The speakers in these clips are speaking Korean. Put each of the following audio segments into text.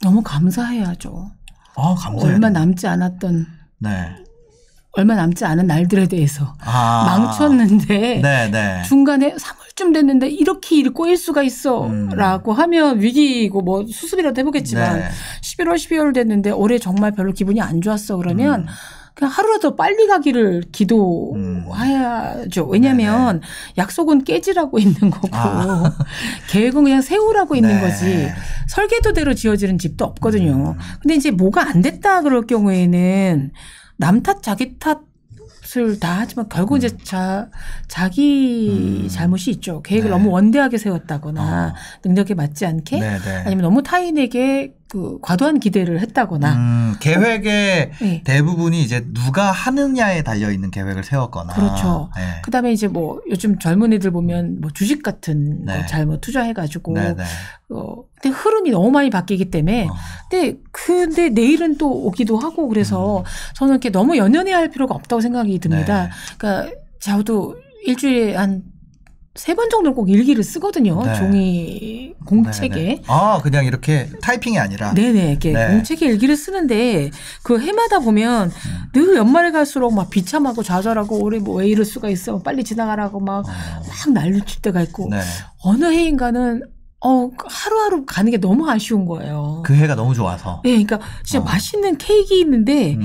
너무 감사해야죠. 아, 감사해요. 얼마 남지 않았던. 네. 얼마 남지 않은 날들에 대해서 망쳤는데 네네. 중간에 3월쯤 됐는데 이렇게 일이 꼬일 수가 있어 라고 하면 위기고 뭐 수습이라도 해보겠지만 네. 11월 12월 됐는데 올해 정말 별로 기분이 안 좋았어 그러면 그냥 하루라도 빨리 가기를 기도해야죠. 왜냐하면 네네. 약속은 깨지라고 있는 거고 계획은 그냥 세우라고 있는 네. 거지 설계도대로 지어지는 집도 없거든요. 근데 이제 뭐가 안 됐다 그럴 경우에는 남 탓, 자기 탓을 다 하지만 결국 이제 자기 잘못이 있죠. 계획을 네. 너무 원대하게 세웠다거나 능력에 맞지 않게 네네. 아니면 너무 타인에게 그 과도한 기대를 했다거나 계획의 네. 대부분이 이제 누가 하느냐에 달려 있는 계획을 세웠거나 그렇죠. 네. 그다음에 이제 뭐 요즘 젊은이들 보면 뭐 주식 같은 네. 거 잘못 투자해가지고 근데 흐름이 너무 많이 바뀌기 때문에 근데 내일은 또 오기도 하고 그래서 저는 이렇게 너무 연연해야 할 필요가 없다고 생각이 듭니다. 네. 그러니까 저도 일주일에 한 3번 정도는 꼭 일기를 쓰거든요. 네. 종이 공책에. 네네. 아, 그냥 이렇게 타이핑이 아니라. 네네. 이렇게 네. 공책에 일기를 쓰는데 그 해마다 보면 늘 연말에 갈수록 막 비참하고 좌절하고 올해 뭐 왜 이럴 수가 있어. 빨리 지나가라고 막 난리칠 때가 있고 네. 어느 해인가는 하루하루 가는 게 너무 아쉬운 거예요. 그 해가 너무 좋아서. 네, 그러니까 진짜 맛있는 케이크 있는데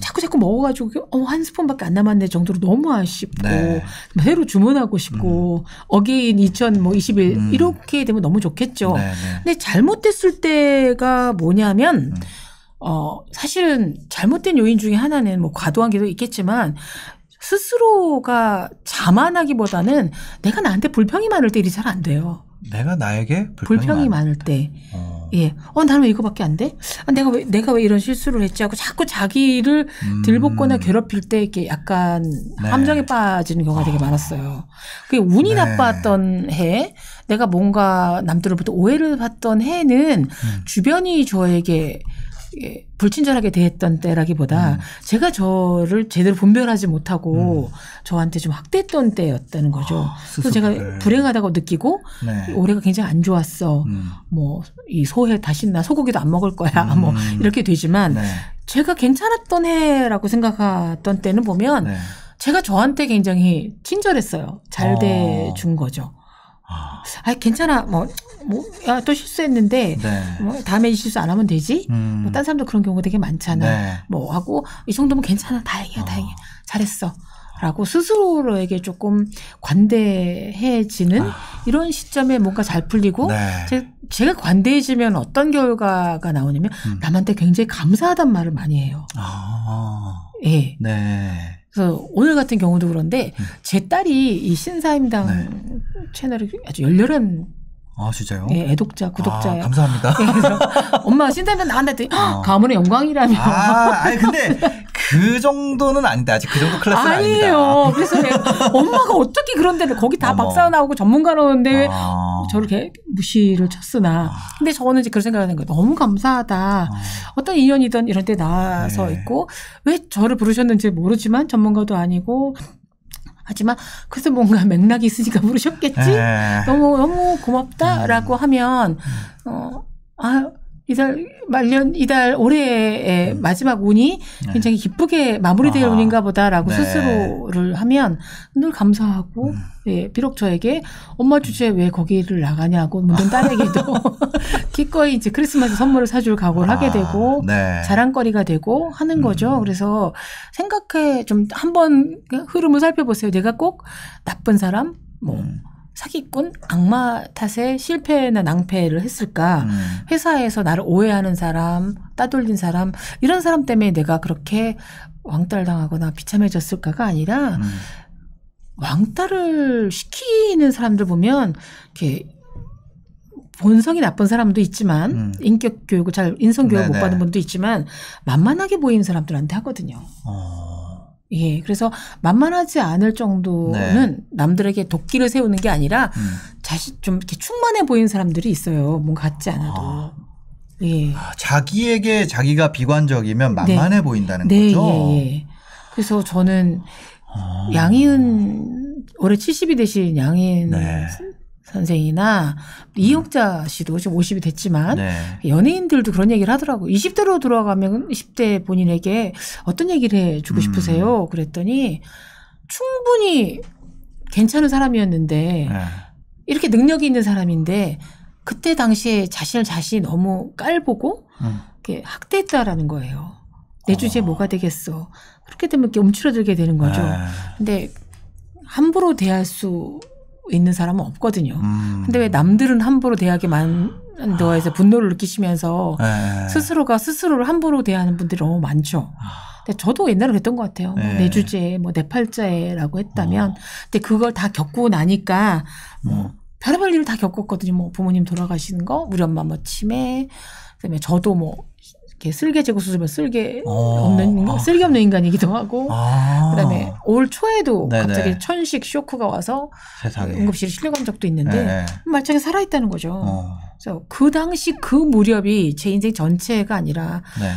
자꾸 먹어가지고 한 스푼밖에 안 남았네 정도로 너무 아쉽고 네. 새로 주문하고 싶고 어게인 2021 이렇게 되면 너무 좋겠죠. 네네. 근데 잘못됐을 때가 뭐냐면 사실은 잘못된 요인 중에 하나는 뭐 과도한 게도 있겠지만 스스로가 자만하기보다는 내가 나한테 불평이 많을 때 일이 잘 안 돼요. 내가 나에게 불평이 많을 때, 예, 나는 왜 이거밖에 안 돼? 내가 왜 이런 실수를 했지? 하고 자꾸 자기를 들볶거나 괴롭힐 때 이렇게 약간 네. 함정에 빠지는 경우가 되게 많았어요. 그게 운이 네. 나빴던 해, 내가 뭔가 남들로부터 오해를 받던 해는 주변이 저에게 불친절하게 대했던 때라기보다 제가 저를 제대로 분별하지 못하고 저한테 좀 학대했던 때였다는 거죠. 그래서 제가 불행하다고 느끼고 네. 올해가 굉장히 안 좋았어. 뭐 이 소해 다시 나 소고기도 안 먹을 거야. 뭐 이렇게 되지만 네. 제가 괜찮았던 해라고 생각했던 때는 보면 네. 제가 저한테 굉장히 친절했어요. 잘 대준 거죠. 아, 괜찮아. 야, 또 실수했는데, 네. 다음에 이 실수 안 하면 되지? 딴 사람도 그런 경우가 되게 많잖아. 네. 하고, 이 정도면 괜찮아. 다행이야, 다행이야. 잘했어. 라고 스스로에게 조금 관대해지는 이런 시점에 뭔가 잘 풀리고, 네. 제가 관대해지면 어떤 결과가 나오냐면, 남한테 굉장히 감사하단 말을 많이 해요. 예. 네. 그래서 오늘 같은 경우도 그런데 제 딸이 이 신사임당 네. 채널이 아주 열렬한 진짜요? 예, 애독자, 구독자예요. 감사합니다. 예, 그래서 엄마 신사임당 나간다 했더니 가문의 영광이라며. 아니 근데 그 정도는 아닌데 아직 그 정도 클래스는 아니에요. 그래서 엄마가 어떻게 그런 데를 거기 다 박사 나오고 전문가 나오는데 왜 저를 이렇게 무시를 쳤으나. 근데 저는 이제 그런 생각을 하는 거예요. 너무 감사하다. 어떤 인연이든 이런 데 나와서 네. 있고 왜 저를 부르셨는지 모르지만 전문가도 아니고 하지만 그래서 뭔가 맥락이 있으니까 부르셨겠지. 너무 고맙다라고 하면 이달 올해의 마지막 운이 굉장히 기쁘게 마무리될 운인가 보다라고 네. 스스로를 하면 늘 감사하고 예, 비록 저에게 엄마 주제에 왜 거기를 나가냐고 묻는 딸에게도 기꺼이 이제 크리스마스 선물을 사줄 각오를 하게 되고 네. 자랑거리가 되고 하는 거죠. 그래서 생각해 좀 한번 흐름을 살펴보세요. 내가 꼭 나쁜 사람 사기꾼, 악마 탓에 실패나 낭패를 했을까? 회사에서 나를 오해하는 사람, 따돌린 사람, 이런 사람 때문에 내가 그렇게 왕따당하거나 비참해졌을까가 아니라 왕따를 시키는 사람들 보면 이렇게 본성이 나쁜 사람도 있지만 인격 교육을 인성 교육을 못 받은 분도 있지만 만만하게 보이는 사람들한테 하거든요. 예, 그래서 만만하지 않을 정도는 네. 남들에게 도끼를 세우는 게 아니라 좀 이렇게 충만해 보이는 사람들이 있어요. 뭔가 같지 않아도. 예. 자기에게 자기가 비관적이면 만만해 네. 보인다는 네, 거죠. 예, 예. 그래서 저는 양희은, 올해 70이 되신 양희은 선생이나 이용자 씨도 지금 50이 됐지만 네. 연예인들도 그런 얘기를 하더라고요. 20대로 돌아가면 20대 본인에게 어떤 얘기를 해주고 싶으세요? 그랬더니 충분히 괜찮은 사람이었는데 네. 이렇게 능력이 있는 사람인데 그때 당시에 자신이 너무 깔보고 이렇게 학대했다라는 거예요. 내 주제에 뭐가 되겠어. 그렇게 되면 이렇게 움츠러들게 되는 거죠. 네. 근데 함부로 대할 수 있는 사람은 없거든요. 근데 왜 남들은 함부로 대하게 만들어서 분노를 느끼시면서 네. 스스로를 함부로 대하는 분들이 너무 많죠. 근데 저도 옛날에 그랬던 것 같아요. 네. 내 주제에 뭐 내 팔자에라고 했다면 근데 그걸 다 겪고 나니까 뭐 별의별 일을 다 겪었거든요. 뭐 부모님 돌아가시는 거, 우리 엄마 뭐 치매, 그다음에 저도 뭐 이렇게 쓸개 제거 수술면 쓸개 없는 인간이기도 하고, 그다음에 올 초에도 네네. 갑자기 천식 쇼크가 와서 세상에. 응급실에 실려간 적도 있는데 네. 말짱이 살아있다는 거죠. 그래서 그 당시 그 무렵이 제 인생 전체가 아니라 네.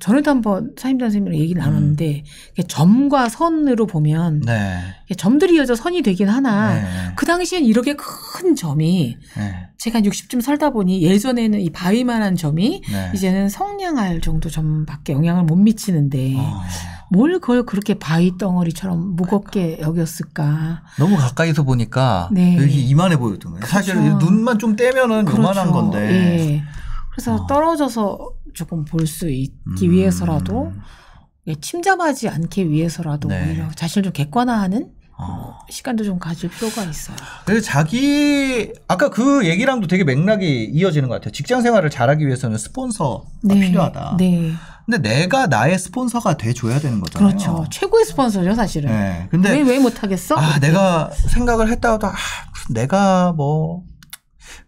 전에도 한번 사임당 선생님이랑 얘기를 나눴는데 점과 선으로 보면 네. 점들이 이어져 선이 되긴 하나 네. 그 당시엔 이렇게 큰 점이 네. 제가 60쯤 살다 보니 예전에는 이 바위만한 점이 네. 이제는 성냥알 정도 점밖에 영향을 못 미치는데 뭘 그걸 그렇게 바위 덩어리처럼 무겁게 그러니까. 여겼을까. 너무 가까이서 보니까 네. 여기 이만해 보였던 거예요. 그렇죠. 사실 눈만 좀 떼면은 그렇죠. 요만한 건데. 네. 그래서 떨어져서 조금 볼 수 있기 위해서라도 침잠하지 않기 위해서라도 네. 오히려 자신을 좀 객관화하는 시간도 좀 가질 필요가 있어요. 그래서 자기 아까 그 얘기랑도 되게 맥락이 이어지는 것 같아요. 직장 생활을 잘하기 위해서는 스폰서가 네. 필요하다. 네. 근데 내가 나의 스폰서가 돼줘야 되는 거잖아요. 그렇죠. 최고의 스폰서죠, 사실은. 네. 근데 왜 못하겠어? 아, 그렇게. 내가 생각을 했다가도 내가 뭐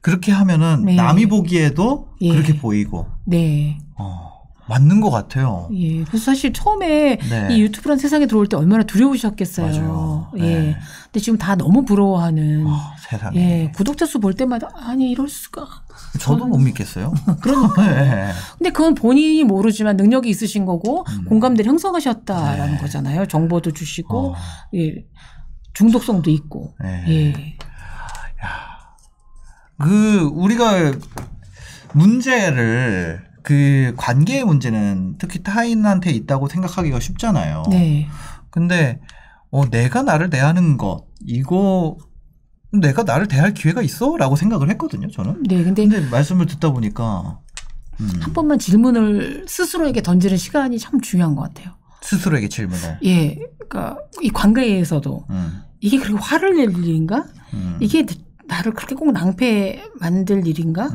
그렇게 하면은 네. 남이 보기에도 예. 그렇게 보이고. 네. 맞는 것 같아요. 예. 그래서 사실 처음에 네. 이 유튜브란 세상에 들어올 때 얼마나 두려우셨겠어요. 맞아요. 예. 네. 근데 지금 다 너무 부러워하는. 세상에. 예. 구독자 수 볼 때마다 아니 이럴 수가. 저도 못 믿겠어요. 그러니까. 네. 근데 그건 본인이 모르지만 능력이 있으신 거고 공감대를 형성하셨다라는 네. 거잖아요. 정보도 주시고 예. 중독성도 있고. 네. 예. 그 우리가 문제를 그 관계의 문제는 특히 타인한테 있다고 생각하기가 쉽잖아요. 네. 근데 내가 나를 대하는 것 이거 내가 나를 대할 기회가 있어라고 생각을 했거든요. 저는. 네. 근데 말씀을 듣다 보니까 한 번만 질문을 스스로에게 던지는 시간이 참 중요한 것 같아요. 스스로에게 질문을. 예. 그러니까 이 관계에서도 이게 그렇게 화를 낼 일인가? 이게 나를 그렇게 꼭 낭패 만들 일인가?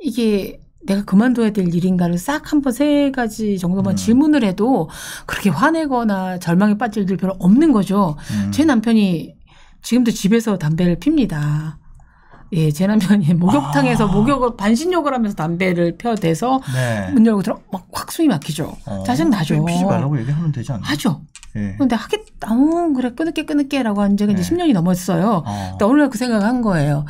이게 내가 그만둬야 될 일인가를 싹 한번 세 가지 정도만 질문을 해도 그렇게 화내거나 절망에 빠질 일들 별로 없는 거죠. 제 남편이 지금도 집에서 담배를 핍니다. 예, 제 남편이 목욕탕에서 목욕을 반신욕을 하면서 담배를 펴대서 네. 문 열고 들어 막 확 숨이 막히죠. 짜증나죠. 피지 말라고 얘기하면 되지 않나요? 하죠. 예. 근데 그래 끊을게라고 한 지가 예. 이제 10년이 넘었어요. 근데 어느 날 그 생각을 한 거예요.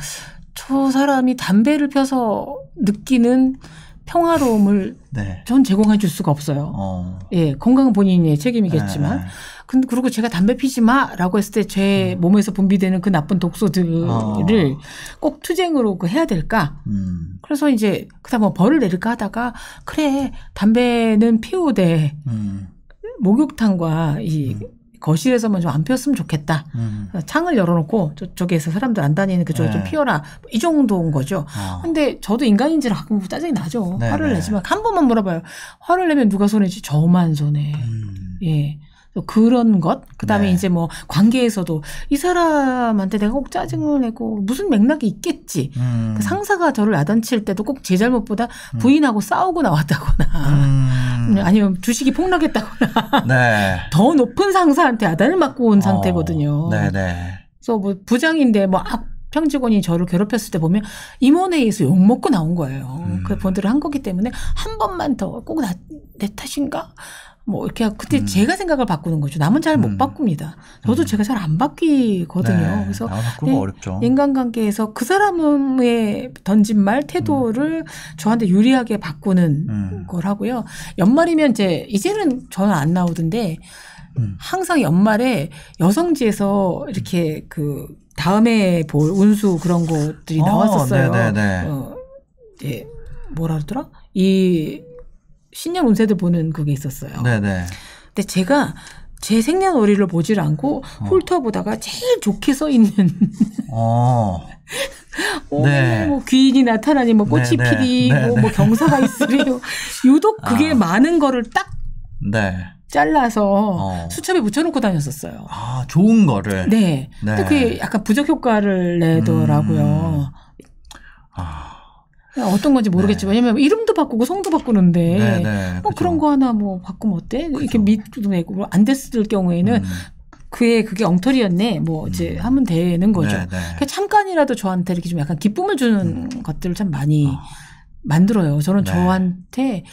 저 사람이 담배를 펴서 느끼는 평화로움을 네. 전 제공해 줄 수가 없어요. 예, 건강은 본인의 책임이겠지만. 네. 근데 그리고 제가 담배 피지 마라고 했을 때 제 몸에서 분비되는 그 나쁜 독소들을 꼭 투쟁으로 해야 될까? 그래서 이제 그다음 뭐 벌을 내릴까 하다가 그래 담배는 피우되 목욕탕과 이 거실에서만 좀 안 피웠으면 좋겠다. 창을 열어놓고 저쪽에서 사람들 안 다니는 그쪽에 네. 좀 피워라. 이 정도인 거죠. 근데 저도 인간인지라 가끔 짜증이 나죠. 네네. 화를 내지만 한 번만 물어봐요. 화를 내면 누가 손해지? 저만 손해. 예. 그런 것. 그다음에 네. 이제 뭐 관계에서도 이 사람한테 내가 꼭 짜증을 내고 무슨 맥락이 있겠지. 그 상사가 저를 야단칠 때도 꼭 제 잘못보다 부인하고 싸우고 나왔다거나 아니면 주식이 폭락했다거나 네. 더 높은 상사한테 야단을 맞고 온 상태거든요. 네네. 그래서 뭐 부장인데 뭐 평직원이 저를 괴롭혔을 때 보면 임원회의에서 욕먹고 나온 거예요. 그 본드를 한 거기 때문에 한 번만 더 꼭 내 탓인가? 뭐 이렇게 그때 제가 생각을 바꾸는 거죠. 남은 잘 못 바꿉니다. 저도 제가 잘 안 바뀌거든요. 네. 그래서 어렵죠. 인간관계에서 그 사람의 던진 말 태도를 저한테 유리하게 바꾸는 걸 하고요. 연말이면 이제는 저는 안 나오던데 항상 연말에 여성지에서 이렇게 그 다음에 볼 운수 그런 것들이 나왔었어요. 네네네. 예, 뭐라 그러더라? 이 신년 운세들 보는 그게 있었어요. 네네. 근데 제가 제 생년월일을 보질 않고 훑어보다가 제일 좋게 써 있는. 네. 뭐 귀인이 나타나니 뭐 꽃이 네네. 피리, 네네. 뭐 경사가 있으리요. 유독 그게 많은 거를 딱. 네. 잘라서 수첩에 붙여놓고 다녔었어요. 아, 좋은 거를? 네. 네. 그게 약간 부적 효과를 내더라고요. 아. 어떤 건지 모르겠지만, 네. 왜냐면 이름도 바꾸고 성도 바꾸는데, 네, 네. 뭐 그쵸. 그런 거 하나 뭐 바꾸면 어때? 그쵸. 이렇게 밑도 내고, 안 됐을 경우에는 그게 엉터리였네. 뭐 이제 하면 되는 거죠. 네, 네. 그러니까 잠깐이라도 저한테 이렇게 좀 약간 기쁨을 주는 것들을 참 많이 만들어요. 저는 네. 저한테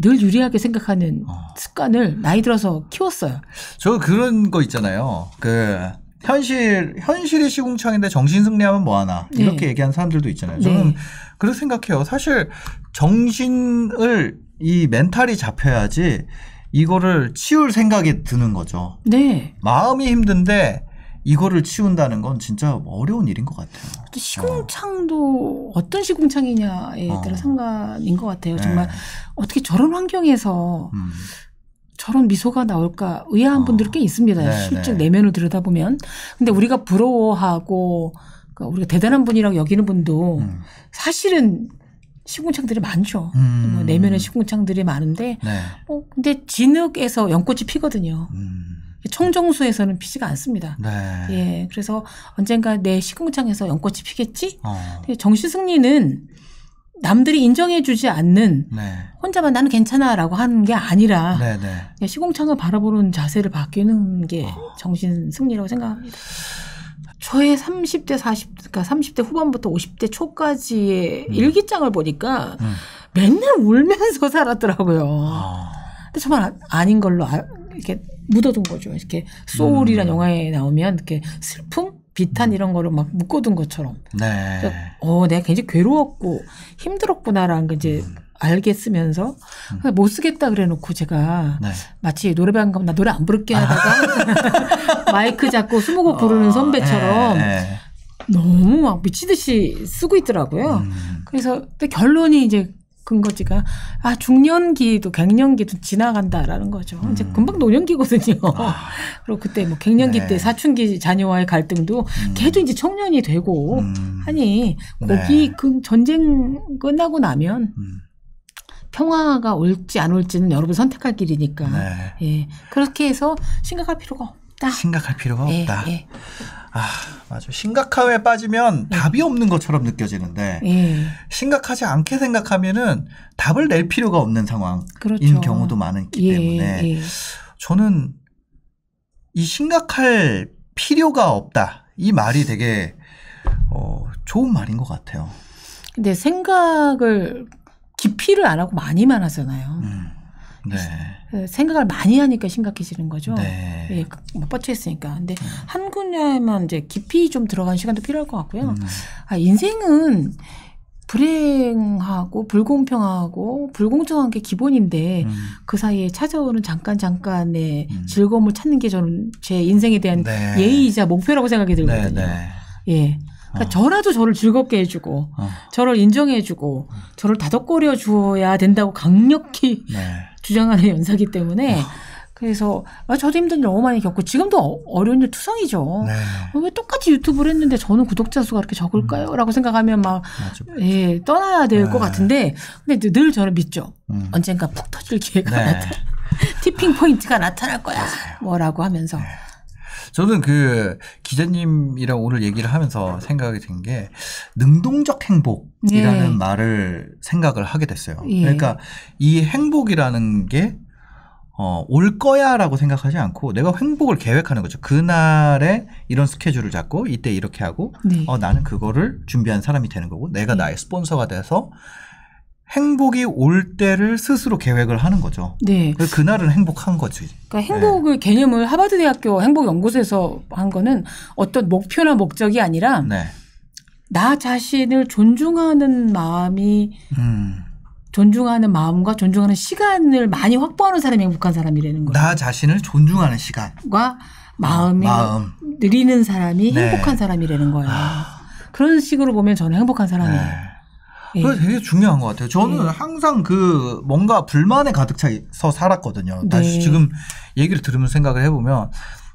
늘 유리하게 생각하는 습관을 나이 들어서 키웠어요. 저 그런 거 있잖아요. 그 현실이 시궁창인데 정신 승리하면 뭐하나 이렇게 네. 얘기하는 사람들도 있잖아요. 저는 네. 그렇게 생각해요. 사실 정신을 이 멘탈이 잡혀야지 이거를 치울 생각이 드는 거죠. 네. 마음이 힘든데 이거를 치운다는 건 진짜 어려운 일인 것 같아요. 시궁창도 어떤 시궁창이냐에 따라 상관인 것 같아요. 네. 정말 어떻게 저런 환경에서 저런 미소가 나올까 의아한 분들 꽤 있습니다. 네, 실제 네. 내면을 들여다보면. 근데 우리가 부러워하고 그러니까 우리가 대단한 분이라고 여기는 분도 사실은 시궁창들이 많죠. 뭐 내면의 시궁창들이 많은데 네. 근데 진흙에서 연꽃이 피거든요. 청정수에서는 피지가 않습니다. 네. 예, 그래서 언젠가 내 시궁창에서 연꽃이 피겠지? 정신승리는 남들이 인정해주지 않는 네. 혼자만 나는 괜찮아라고 하는 게 아니라 네, 네. 시궁창을 바라보는 자세를 바뀌는 게 정신승리라고 생각합니다. 저의 30대 40대 그러니까 30대 후반부터 50대 초까지의 일기장을 보니까 맨날 울면서 살았더라고요. 근데 정말 아닌 걸로 이렇게 묻어둔 거죠. 이렇게 소울이라는 영화에 나오면 이렇게 슬픔, 비탄 이런 거를 막 묶어둔 것처럼. 네. 그래서, 내가 굉장히 괴로웠고 힘들었구나라는 걸 이제 알겠으면서 못 쓰겠다 그래놓고 제가 네. 마치 노래방 가면 나 노래 안 부를게 하다가 마이크 잡고 20곡 부르는 선배처럼 너무 막 미치듯이 쓰고 있더라고요. 그래서 근데 결론이 이제. 근거지가 중년기도 갱년기도 지나간다라는 거죠. 이제 금방 노년기거든요. 그리고 그때 뭐 갱년기 네. 때 사춘기 자녀와의 갈등도 걔도 이제 청년이 되고 하니 거기 네. 그 전쟁 끝나고 나면 평화가 올지 안 올지는 여러분 선택할 길이니까 네. 예. 그렇게 해서 심각할 필요가 없다. 심각할 필요가 없다. 예. 맞아. 심각함에 빠지면 답이 없는 것처럼 느껴지는데 심각하지 않게 생각하면은 답을 낼 필요가 없는 상황인 그렇죠. 경우도 많기 때문에 저는 이 심각할 필요가 없다 이 말이 되게 좋은 말인 것 같아요. 근데 생각을 깊이를 안 하고 많이만 하잖아요. 네. 생각을 많이 하니까 심각해지는 거죠. 네. 예, 막 뻗쳐있으니까. 근데 한 분야에만 이제 깊이 좀 들어가는 시간도 필요할 것 같고요. 인생은 불행하고 불공평하고 불공정한 게 기본인데 그 사이에 찾아오는 잠깐의 즐거움을 찾는 게 저는 제 인생에 대한 네. 예의이자 목표라고 생각이 들거든요. 네, 네. 예. 그러니까 저라도 저를 즐겁게 해주고 저를 인정해주고 저를 다독거려 주어야 된다고 강력히 주장하는 연사기 때문에 그래서 저도 힘든 일 너무 많이 겪고 지금도 어려운 일 투성이죠. 네. 왜 똑같이 유튜브를 했는데 저는 구독자 수가 그렇게 적을까요? 라고 생각하면 막 예, 떠나야 될 것 같은데 근데 늘 저를 믿죠. 언젠가 푹 터질 기회가 나타나 티핑 포인트가 나타날 거야. 뭐라고 하면서. 네. 저는 그 기자님이랑 오늘 얘기를 하면서 생각이 든 게 능동적 행복이라는 말을 생각을 하게 됐어요. 그러니까 이 행복이라는 게 올 거야라고 생각하지 않고 내가 행복을 계획하는 거죠. 그날에 이런 스케줄을 잡고 이때 이렇게 하고 나는 그거를 준비한 사람이 되는 거고 내가 나의 스폰서가 돼서 행복이 올 때를 스스로 계획을 하는 거죠. 네. 그날은 행복한 거지. 그러니까 행복의 개념을 하버드대학교 행복연구소에서 한 거는 어떤 목표나 목적이 아니라 나 자신을 존중하는 마음이 존중하는 마음과 존중하는 시간을 많이 확보하는 사람이 행복한 사람이라는 거예요. 나 자신을 존중하는 시간과 마음이 느리는 사람이 네. 행복한 사람이라는 거예요. 그런 식으로 보면 저는 행복한 사람이에요. 네. 그게 되게 중요한 것 같아요. 저는 네. 항상 그 뭔가 불만에 가득 차서 살았거든요. 네. 다시 지금 얘기를 들으면서 생각을 해보면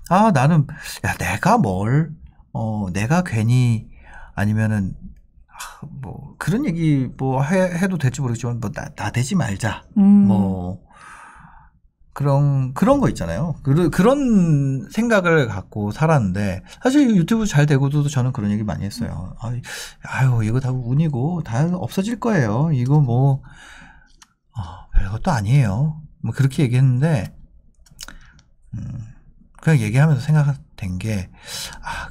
아 나는 야 내가 뭘 내가 괜히 아니면은 뭐 그런 얘기 뭐 해도 될지 모르겠지만 뭐 나대지 말자 뭐 그런 거 있잖아요. 그런 생각을 갖고 살았는데 사실 유튜브 잘 되고도 저는 그런 얘기 많이 했어요. 아유 이거 다 운이고 다 없어질 거예요. 이거 뭐 별것도 아니에요. 뭐 그렇게 얘기했는데 그냥 얘기하면서 생각된 게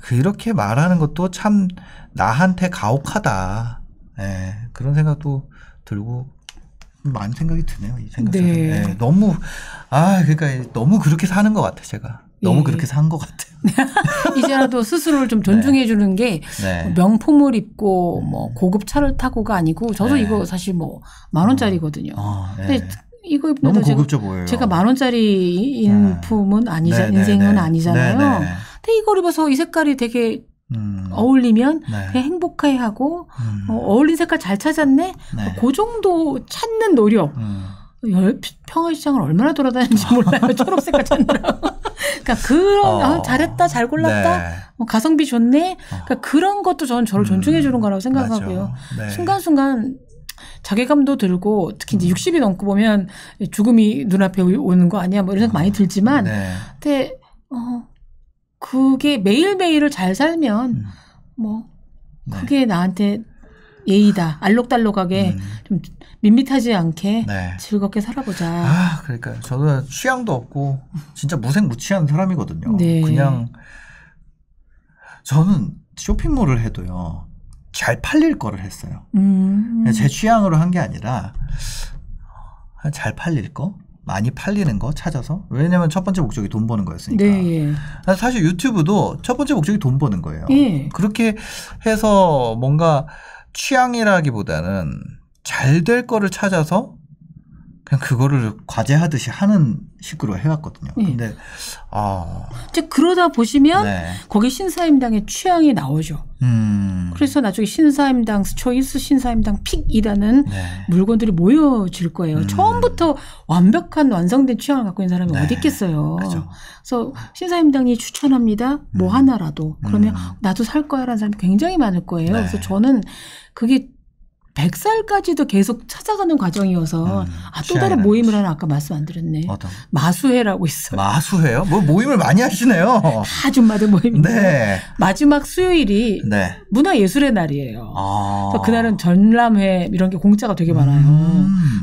그렇게 말하는 것도 참 나한테 가혹하다. 예, 그런 생각도 들고 많은 생각이 드네요. 이 생각 때문에 네. 예, 너무 그러니까 너무 그렇게 사는 것 같아 제가. 너무 예. 그렇게 산 것 같아요. 이제라도 스스로를 좀 존중해 주는 게 네. 명품을 입고 뭐 고급 차를 타고가 아니고 저도 네. 이거 사실 뭐 10,000원짜리거든요. 네. 근데 이거 너무 고급져 보여요. 제가 10,000원짜리 인품은 아니자 네네네. 인생은 아니잖아요. 네네. 근데 이걸 입어서 이 색깔이 되게 어울리면 네. 그냥 행복해하고 어울린 색깔 잘 찾았네. 네. 그 정도 찾는 노력. 평화시장을 얼마나 돌아다니는지 몰라요. 초록색깔 찾느라고. 그러니까 잘했다, 잘 골랐다, 네. 가성비 좋네. 그러니까 그런 것도 저는 저를 존중해 주는 거라고 생각하고요. 네. 순간순간. 자괴감도 들고 특히 이제 60이 넘고 보면 죽음이 눈앞에 오는 거 아니야 뭐 이런 생각 많이 들지만 네. 근데 그게 매일매일을 잘 살면 뭐 네. 그게 나한테 예의다. 알록달록하게 좀 밋밋하지 않게 네. 즐겁게 살아보자. 그러니까 저는 취향도 없고 진짜 무색무취한 사람이거든요. 네. 그냥 저는 쇼핑몰을 해도요. 잘 팔릴 거를 했어요. 제 취향으로 한 게 아니라 잘 팔릴 거, 많이 팔리는 거 찾아서. 왜냐면 첫 번째 목적이 돈 버는 거였으니까. 네. 사실 유튜브도 첫 번째 목적이 돈 버는 거예요. 네. 그렇게 해서 뭔가 취향이라기보다는 잘 될 거를 찾아서 그냥 그거를 과제하듯이 하는 식으로 해왔거든요. 네. 근데 이제 그러다 보시면 네. 거기 신사임당의 취향이 나오죠. 그래서 나중에 신사임당 초이스, 신사임당 픽이라는 네. 물건들이 모여질 거예요. 처음부터 완벽한 완성된 취향을 갖고 있는 사람이 네. 어디 있겠어요. 그죠. 그래서 신사임당이 추천합니다. 뭐 하나라도 그러면 나도 살 거야라는 사람이 굉장히 많을 거예요. 네. 그래서 저는 그게 100살까지도 계속 찾아가는 과정이어서 또 다른 모임을 하나 아까 말씀 안 드렸네. 마수회라고 있어요. 마수회요? 뭐 모임을 많이 하시네요. 다 아줌마들 모임인데 네. 마지막 수요일이 네. 문화예술의 날이에요. 그래서 그날은 전람회 이런 게 공짜가 되게 많아요.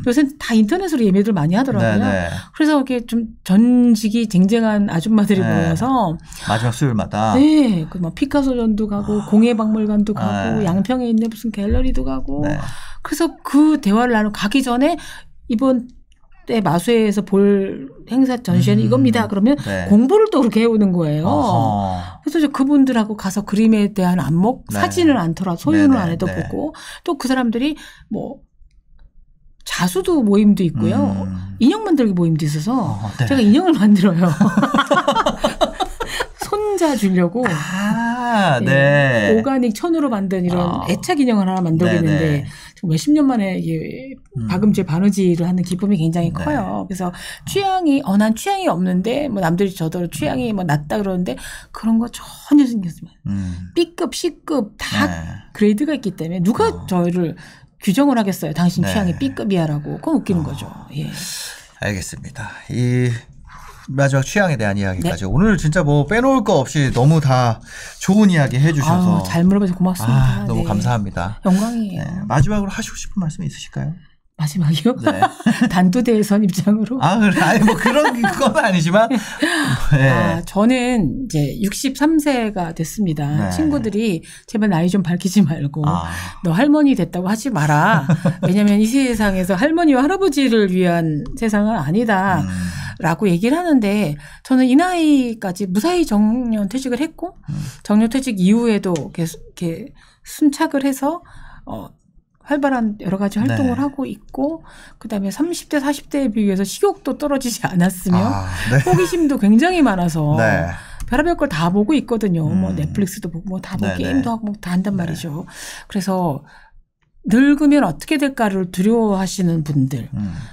요새는 다 인터넷으로 예매들 많이 하더라고요. 네네. 그래서 이렇게 좀 전직이 쟁쟁한 아줌마들이 네. 모여서 마지막 수요일마다 네, 그 뭐 피카소전도 가고 공예박물관도 가고 네. 양평에 있는 무슨 갤러리도 가고 네. 그래서 그 대화를 나누고 가기 전에 이번 때 마수회에서 볼 행사 전시회는 이겁니다. 그러면 네. 공부를 또 그렇게 해오는 거예요. 그래서 그분들하고 가서 그림에 대한 안목, 네. 사진을 않더라도 소유는 안 해도 네. 보고 또 그 사람들이 뭐 자수도 모임도 있고요. 인형 만들기 모임도 있어서 네. 제가 인형을 만들어요. 손자 주려고 네. 오가닉 천으로 만든 이런 애착 인형을 하나 만들고 있는데 몇십 년 만에 이게 박음질 바느질을 하는 기쁨이 굉장히 커요. 그래서 취향이 난 취향이 없는데 뭐 남들이 저더러 취향이 뭐 낮다 그러는데 그런 거 전혀 신경 쓰지 마요. B급, C급 다 그레이드가 있기 때문에 누가 저희를 규정을 하겠어요. 당신 취향이 B급이야라고. 그건 웃기는 거죠. 예. 알겠습니다. 이 마지막 취향에 대한 이야기까지. 네. 오늘 진짜 뭐 빼놓을 거 없이 너무 다 좋은 이야기 해주셔서. 잘 물어봐서 고맙습니다. 너무 네. 감사합니다. 영광이에요. 네. 마지막으로 하시고 싶은 말씀 있으실까요? 마지막이요? 네. 단두대선 입장으로? 그래. 아니, 뭐 그런 건 아니지만. 네. 저는 이제 63세가 됐습니다. 네. 친구들이 제발 나이 좀 밝히지 말고 너 할머니 됐다고 하지 마라. 왜냐면 이 세상에서 할머니와 할아버지를 위한 세상은 아니다. 라고 얘기를 하는데 저는 이 나이까지 무사히 정년퇴직을 했고 정년퇴직 이후에도 이렇게 순착을 해서 활발한 여러 가지 활동을 네. 하고 있고 그다음에 30대 40대에 비해서 식욕도 떨어지지 않았으며 호기심도 굉장히 많아서 별의별 걸 다 보고 있거든요. 뭐 넷플릭스도 보고 뭐 다 보고 게임도 하고 다 한단 말이죠. 그래서 늙으면 어떻게 될까를 두려워하시는 분들,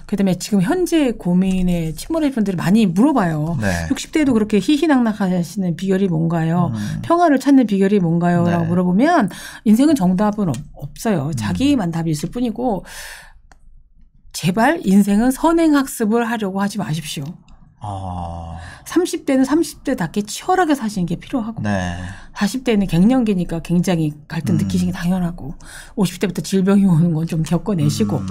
그다음에 지금 현재 고민에 침몰해 있는 분들을 많이 물어봐요. 60대에도 그렇게 희희낙낙하시는 비결이 뭔가요? 평화를 찾는 비결이 뭔가요? 라고 물어보면 인생은 정답은 없어요. 자기만 답이 있을 뿐이고, 제발 인생은 선행학습을 하려고 하지 마십시오. 30대는 30대답게 치열하게 사시는 게 필요하고, 40대는 갱년기니까 굉장히 갈등 느끼시는 게 당연하고, 50대부터 질병이 오는 건 좀 겪어내시고,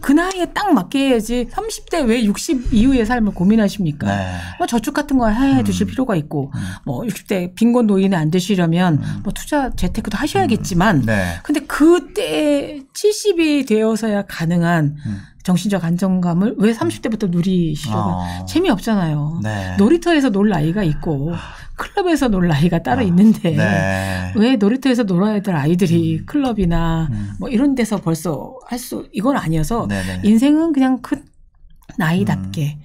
그 나이에 딱 맞게 해야지 30대 왜 60 이후의 삶을 고민하십니까? 뭐 저축 같은 걸 해두실 필요가 있고, 뭐 60대 빈곤 노인이 안 되시려면 뭐 투자 재테크도 하셔야겠지만, 근데 그때 70이 되어서야 가능한 정신적 안정감을 왜 30대부터 누리시려고 재미없잖아요. 놀이터에서 놀 나이가 있고 클럽에서 놀 나이가 따로 있는데 왜 놀이터에서 놀아야 될 아이들이 클럽이나 뭐 이런 데서 벌써 할 수 이건 아니어서 인생은 그냥 그 나이답게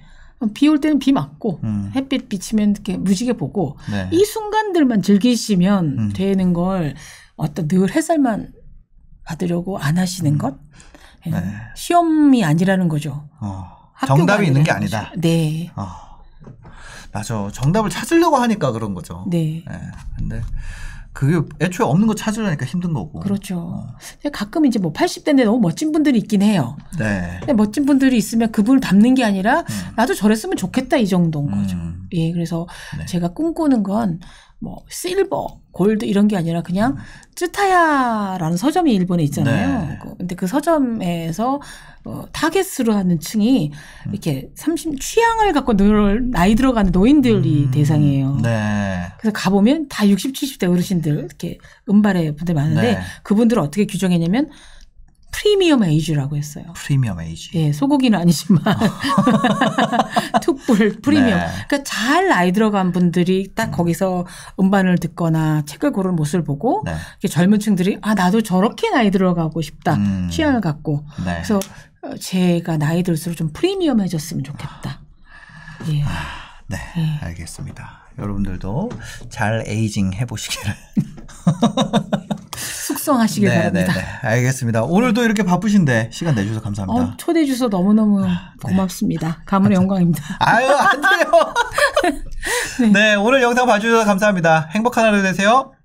비 올 때는 비 맞고 햇빛 비치면 이렇게 무지개 보고 이 순간들만 즐기시면 되는 걸 어떤 늘 햇살만 받으려고 안 하시는 것? 시험이 아니라는 거죠. 정답이 있는 게 아니다. 맞아. 정답을 찾으려고 하니까 그런 거죠. 근데 그게 애초에 없는 거 찾으려니까 힘든 거고. 가끔 이제 뭐 80대인데 너무 멋진 분들이 있긴 해요. 근데 멋진 분들이 있으면 그분을 닮는 게 아니라 나도 저랬으면 좋겠다 이 정도인 거죠. 예, 그래서 제가 꿈꾸는 건 뭐 실버, 골드 이런 게 아니라 그냥 쯔타야라는 서점이 일본에 있잖아요. 근데 그 서점에서 타겟으로 하는 층이 이렇게 30 취향을 갖고 나이 들어가는 노인들이 대상이에요. 그래서 가보면 다 60, 70대 어르신들 이렇게 은발의 분들 많은데 그분들을 어떻게 규정했냐면 프리미엄 에이지라고 했어요. 프리미엄 에이지. 예, 소고기는 아니지만 툭불 프리미엄. 그러니까 잘 나이 들어간 분들이 딱 거기서 음반을 듣거나 책을 고르는 모습을 보고 젊은 층들이 아 나도 저렇게 나이 들어가고 싶다. 취향을 갖고. 그래서 제가 나이 들수록 좀 프리미엄해졌으면 좋겠다. 알겠습니다. 여러분들도 잘 에이징 해보시기를. 숙성하시길 바랍니다. 알겠습니다. 오늘도 이렇게 바쁘신데 시간 내주셔서 감사합니다. 초대해 주셔서 너무너무 고맙습니다. 가문의 영광입니다. 아유 안 돼요. 오늘 영상 봐주셔서 감사합니다. 행복한 하루 되세요.